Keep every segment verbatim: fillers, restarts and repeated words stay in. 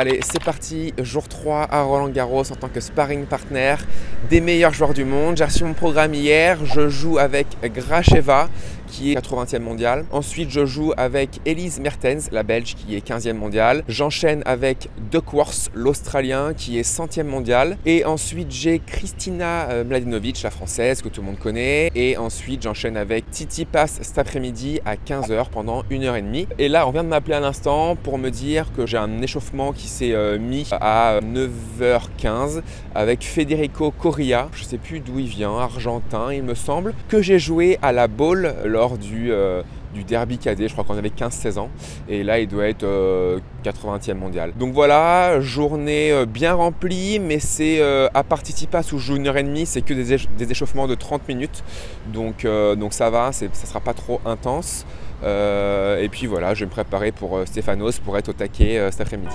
Allez, c'est parti, jour trois à Roland Garros en tant que sparring partner des meilleurs joueurs du monde. J'ai reçu mon programme hier, je joue avec Gracheva qui est quatre-vingtième mondial. Ensuite, je joue avec Elise Mertens, la belge, qui est quinzième mondial. J'enchaîne avec Duckworth, l'australien, qui est centième mondial. Et ensuite, j'ai Kristina Mladenovic, la française, que tout le monde connaît. Et ensuite, j'enchaîne avec Tsitsipas cet après-midi à quinze heures pendant une heure trente. Et là, on vient de m'appeler à l'instant pour me dire que j'ai un échauffement qui s'est euh, mis à neuf heures quinze avec Federico Correa. Je ne sais plus d'où il vient, argentin, il me semble, que j'ai joué à la balle lors du, euh, du derby cadet, je crois qu'on avait quinze seize ans, et là il doit être euh, quatre-vingtième mondial. Donc voilà, journée euh, bien remplie, mais c'est euh, à Participas où je joue une heure et demie, c'est que des, éch des échauffements de trente minutes, donc, euh, donc ça va, ça sera pas trop intense. Euh, et puis voilà, je vais me préparer pour euh, Stefanos pour être au taquet euh, cet après-midi.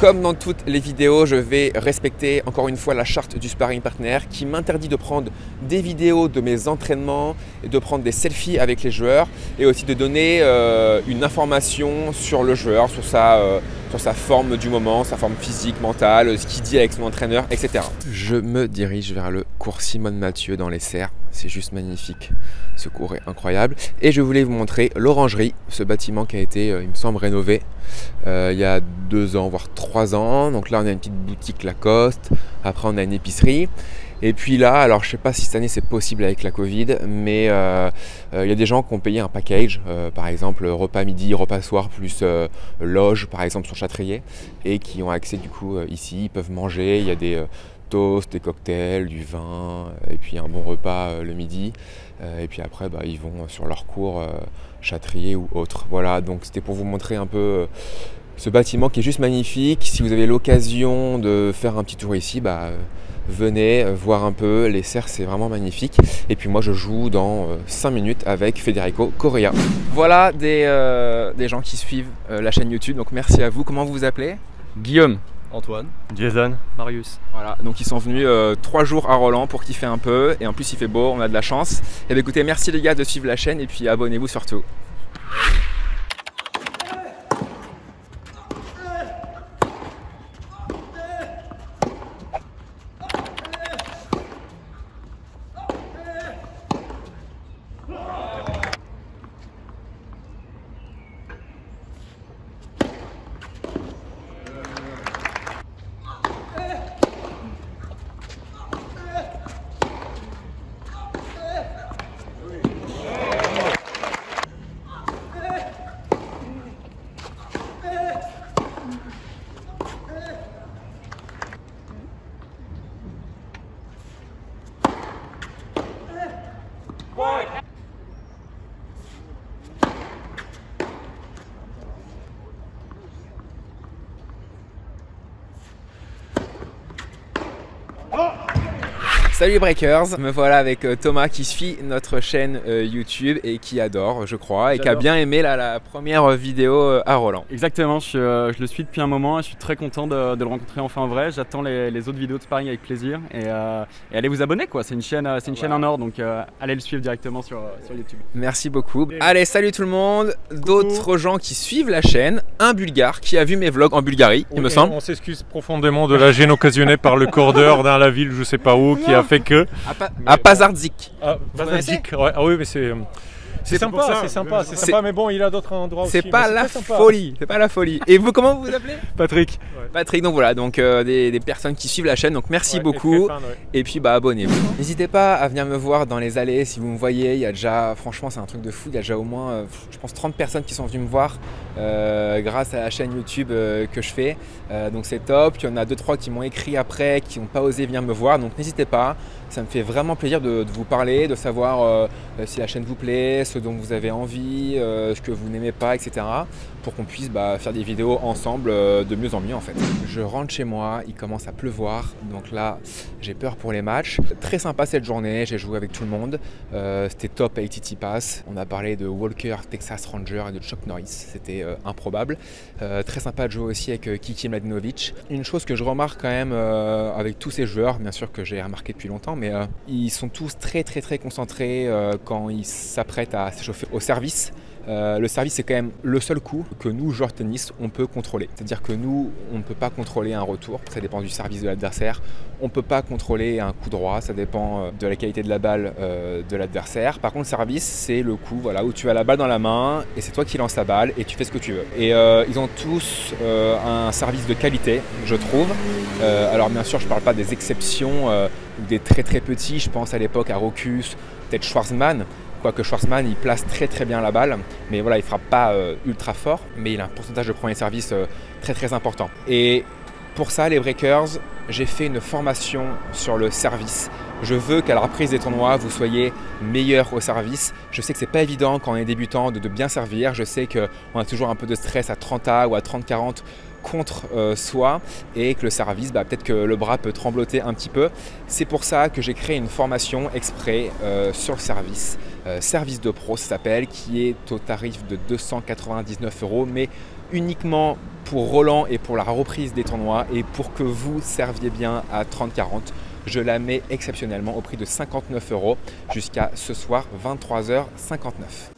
Comme dans toutes les vidéos, je vais respecter encore une fois la charte du sparring partner qui m'interdit de prendre des vidéos de mes entraînements, de prendre des selfies avec les joueurs et aussi de donner euh, une information sur le joueur, sur sa, euh, sur sa forme du moment, sa forme physique, mentale, ce qu'il dit avec son entraîneur, et cetera. Je me dirige vers le cours Simone Mathieu dans les serres. C'est juste magnifique, ce cours est incroyable. Et je voulais vous montrer l'orangerie, ce bâtiment qui a été, il me semble, rénové euh, il y a deux ans, voire trois ans. Donc là, on a une petite boutique Lacoste, après on a une épicerie. Et puis là, alors je ne sais pas si cette année c'est possible avec la Covid, mais euh, euh, y a des gens qui ont payé un package, euh, par exemple repas midi, repas soir, plus euh, loge, par exemple sur Chatrier, et qui ont accès du coup ici, ils peuvent manger, il y a des... Euh, des cocktails, du vin et puis un bon repas euh, le midi euh, et puis après bah, ils vont sur leur cours euh, Chatrier ou autre. Voilà, donc c'était pour vous montrer un peu euh, ce bâtiment qui est juste magnifique. Si vous avez l'occasion de faire un petit tour ici, bah, euh, venez voir un peu les serres, c'est vraiment magnifique. Et puis moi je joue dans euh, cinq minutes avec Federico Correa. Voilà des, euh, des gens qui suivent euh, la chaîne YouTube, donc merci à vous. Comment vous vous appelez? Guillaume, Antoine, Jason, Marius. Voilà, donc ils sont venus euh, trois jours à Roland pour kiffer un peu et en plus il fait beau, on a de la chance. Et bien écoutez, merci les gars de suivre la chaîne et puis abonnez-vous surtout. Salut Breakers, me voilà avec Thomas qui suit notre chaîne YouTube et qui adore, je crois, et qui a bien aimé la, la première vidéo à Roland. Exactement, je, je le suis depuis un moment et je suis très content de, de le rencontrer enfin en vrai. J'attends les, les autres vidéos de sparring avec plaisir et, euh, et allez vous abonner quoi, c'est une chaîne, c'est une chaîne en or, donc euh, allez le suivre directement sur, sur YouTube. Merci beaucoup. Allez, salut tout le monde, d'autres gens qui suivent la chaîne, un Bulgare qui a vu mes vlogs en Bulgarie, oui, il me semble. On s'excuse profondément de la gêne occasionnée par le cordeur dans la ville, je sais pas où, qui a fait que à, pa à Pazardzik. À Pazardzik, ouais. Ah oui, mais c'est c'est sympa, c'est sympa, c'est sympa, mais bon, il a d'autres endroits. C'est pas la folie, c'est pas la folie. Et vous, comment vous vous appelez? Patrick. Ouais. Patrick. Donc voilà, donc euh, des, des personnes qui suivent la chaîne. Donc merci ouais, beaucoup. Et, fan, ouais. Et puis bah abonnez-vous. N'hésitez pas à venir me voir dans les allées si vous me voyez. Il y a déjà, franchement, c'est un truc de fou. Il y a déjà au moins, euh, je pense, trente personnes qui sont venues me voir euh, grâce à la chaîne YouTube euh, que je fais. Euh, donc c'est top. Il y en a deux trois qui m'ont écrit après, qui n'ont pas osé venir me voir. Donc n'hésitez pas. Ça me fait vraiment plaisir de, de vous parler, de savoir euh, si la chaîne vous plaît, ce dont vous avez envie, euh, ce que vous n'aimez pas, et cetera. Pour qu'on puisse bah, faire des vidéos ensemble euh, de mieux en mieux en fait. Je rentre chez moi, il commence à pleuvoir, donc là j'ai peur pour les matchs. Très sympa cette journée, j'ai joué avec tout le monde. Euh, c'était top avec Tsitsipas. On a parlé de Walker, Texas Rangers et de Chuck Norris, c'était euh, improbable. Euh, très sympa de jouer aussi avec euh, Kiki Mladenovic. Une chose que je remarque quand même euh, avec tous ces joueurs, bien sûr que j'ai remarqué depuis longtemps, mais mais euh, ils sont tous très très très concentrés euh, quand ils s'apprêtent à s'échauffer au service. Euh, le service, c'est quand même le seul coup que nous, joueurs de tennis, on peut contrôler. C'est-à-dire que nous, on ne peut pas contrôler un retour, ça dépend du service de l'adversaire. On ne peut pas contrôler un coup droit, ça dépend de la qualité de la balle euh, de l'adversaire. Par contre, le service, c'est le coup voilà, où tu as la balle dans la main et c'est toi qui lances la balle et tu fais ce que tu veux. Et euh, ils ont tous euh, un service de qualité, je trouve. Euh, alors bien sûr, je ne parle pas des exceptions euh, ou des très très petits. Je pense à l'époque à Roccus, peut-être Schwarzman. Quoique Schwarzman, il place très très bien la balle, mais voilà, il frappe pas euh, ultra fort, mais il a un pourcentage de premier service euh, très très important. Et pour ça, les breakers, j'ai fait une formation sur le service. Je veux qu'à la reprise des tournois, vous soyez meilleur au service. Je sais que c'est pas évident quand on est débutant de, de bien servir. Je sais qu'on a toujours un peu de stress à trente A ou à trente quarante contre euh, soi et que le service, bah, peut-être que le bras peut trembloter un petit peu. C'est pour ça que j'ai créé une formation exprès euh, sur le service. Euh, service de pro, ça s'appelle, qui est au tarif de deux cent quatre-vingt-dix-neuf euros, mais uniquement pour Roland et pour la reprise des tournois et pour que vous serviez bien à trente quarante. Je la mets exceptionnellement au prix de cinquante-neuf euros jusqu'à ce soir vingt-trois heures cinquante-neuf.